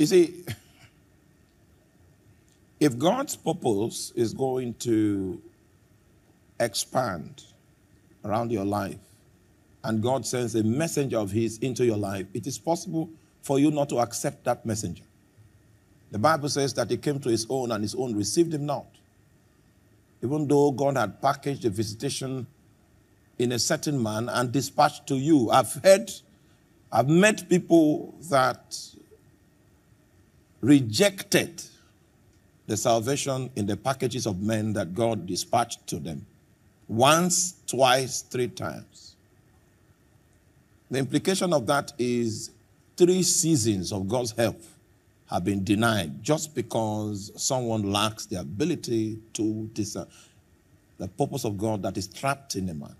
You see, if God's purpose is going to expand around your life, and God sends a messenger of his into your life, it is possible for you not to accept that messenger. The Bible says that he came to his own, and his own received him not. Even though God had packaged the visitation in a certain man and dispatched to you. I've met people that rejected the salvation in the packages of men that God dispatched to them. Once, twice, three times. The implication of that is 3 seasons of God's help have been denied just because someone lacks the ability to discern the purpose of God that is trapped in a man.